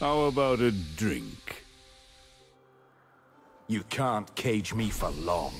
How about a drink? You can't cage me for long.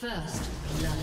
First blood.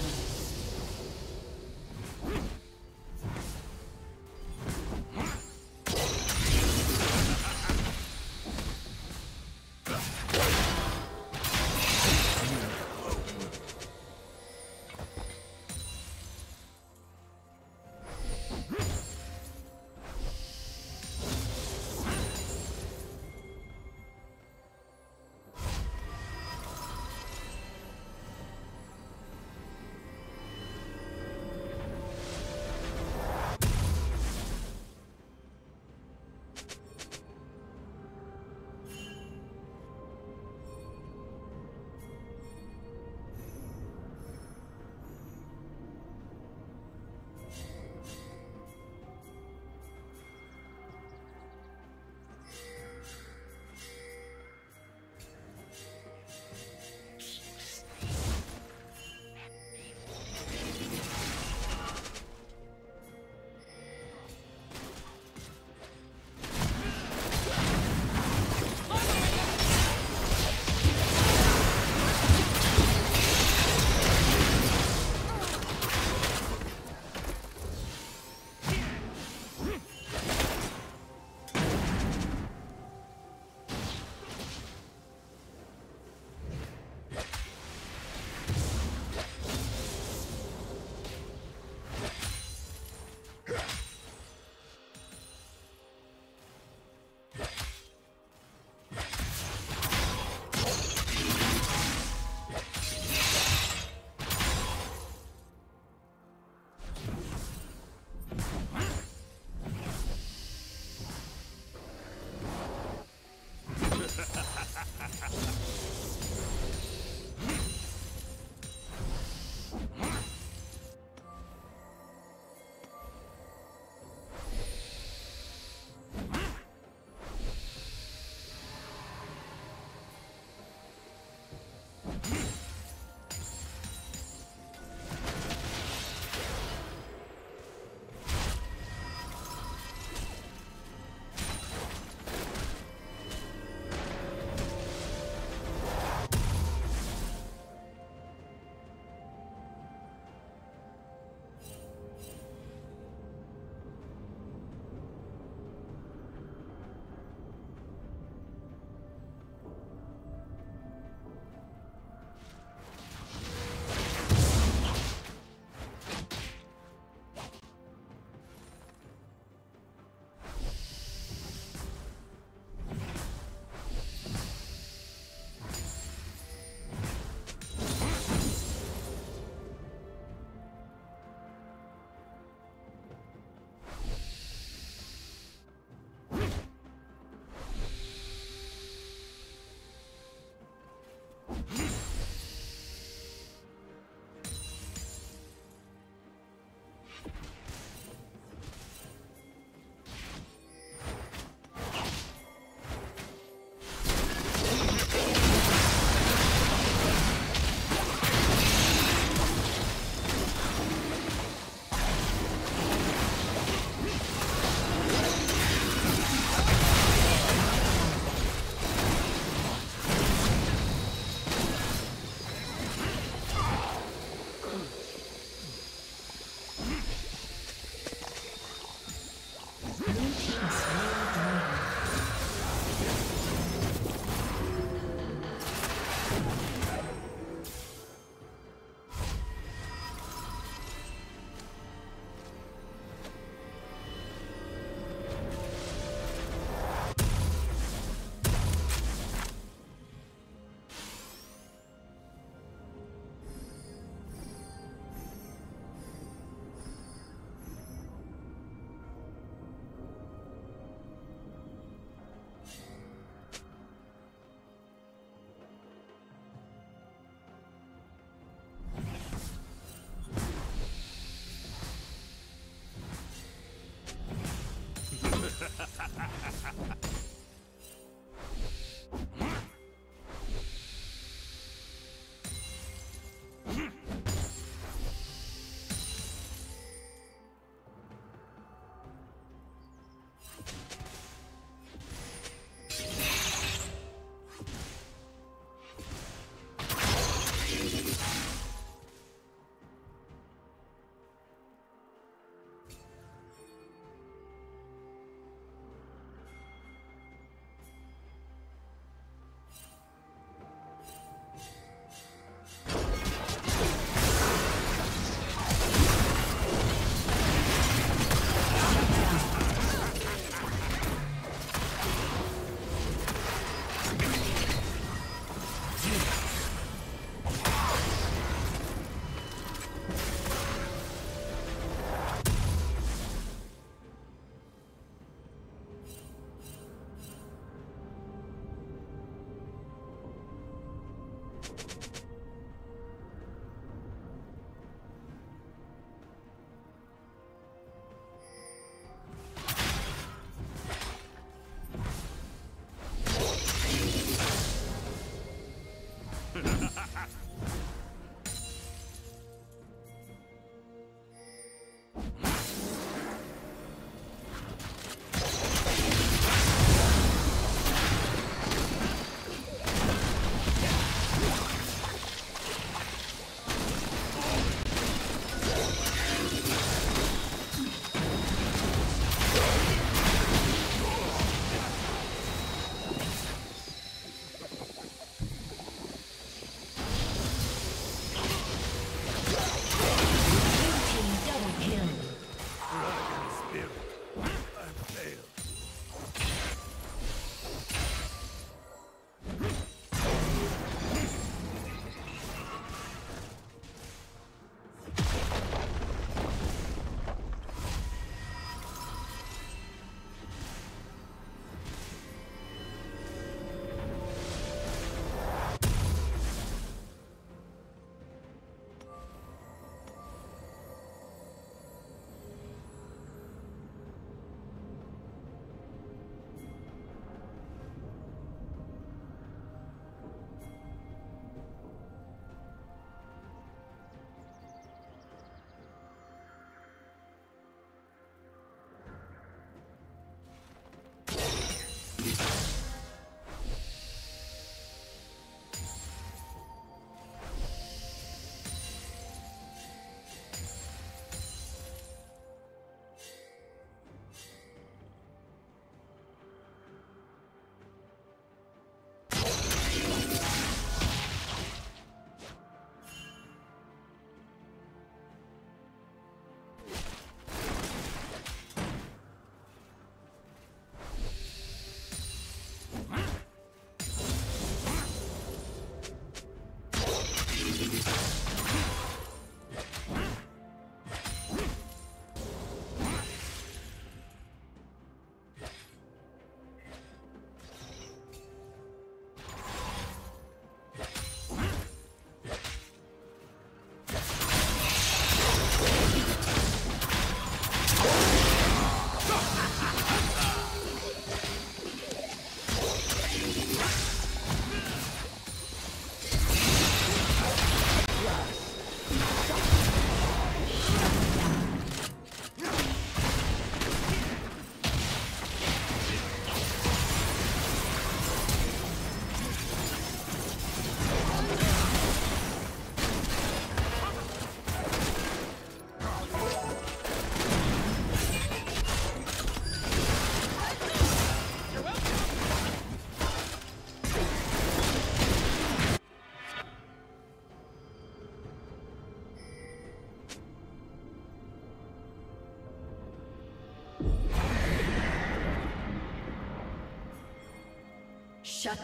Shut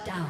down.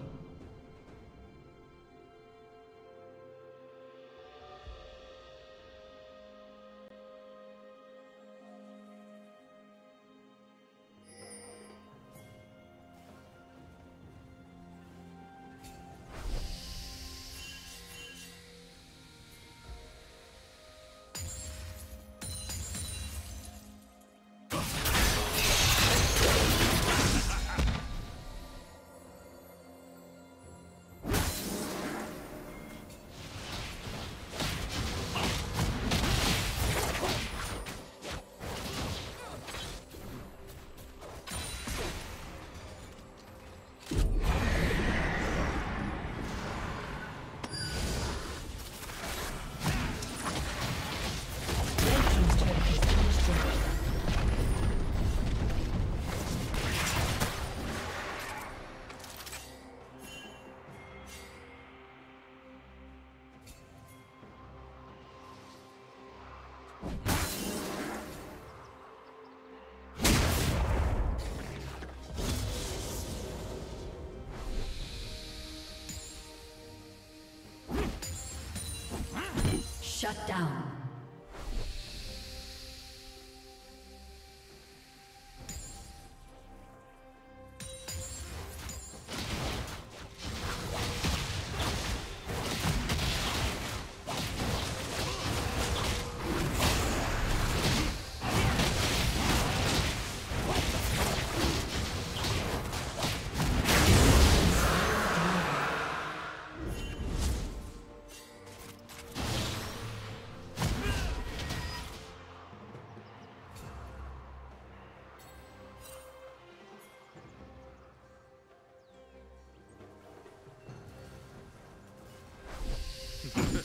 Shut down.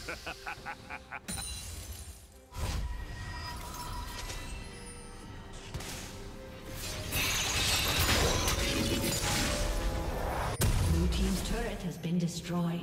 Blue team's turret has been destroyed.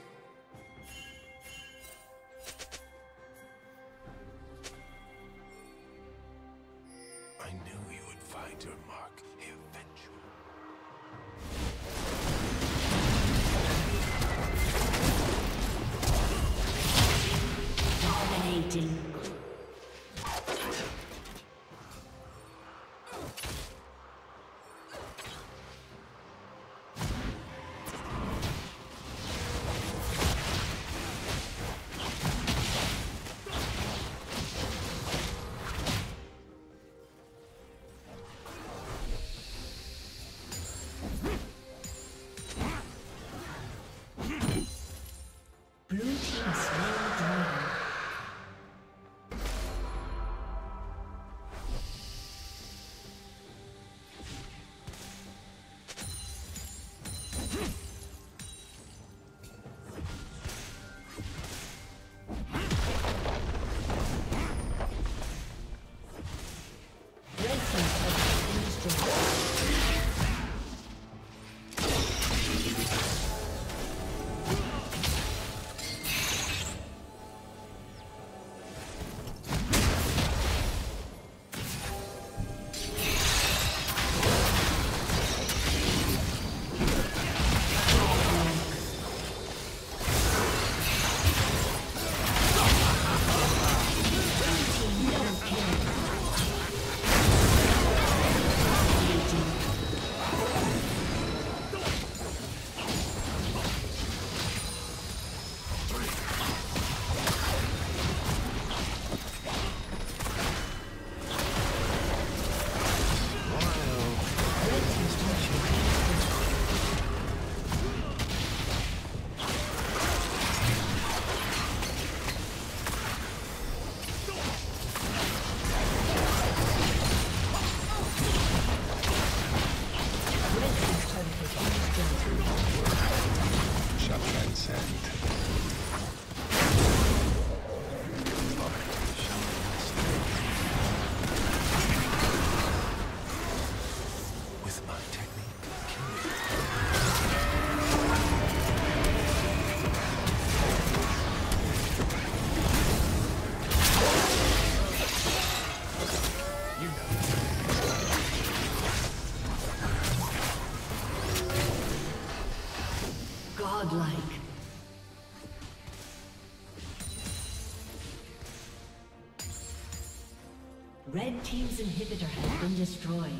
Blue team slain dragon. Godlike. Red team's inhibitor has been destroyed.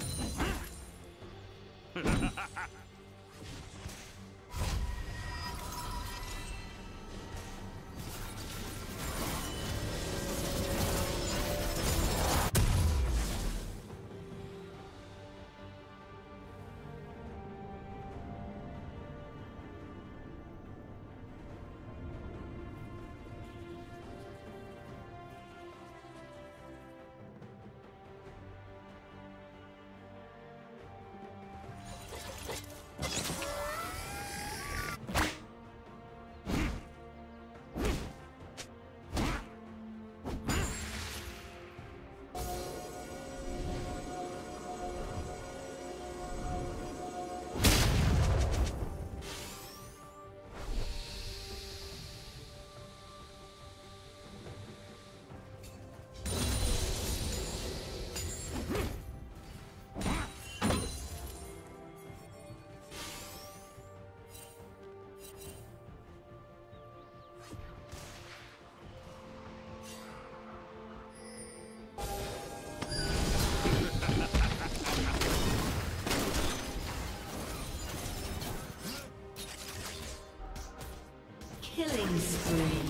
Killing spree.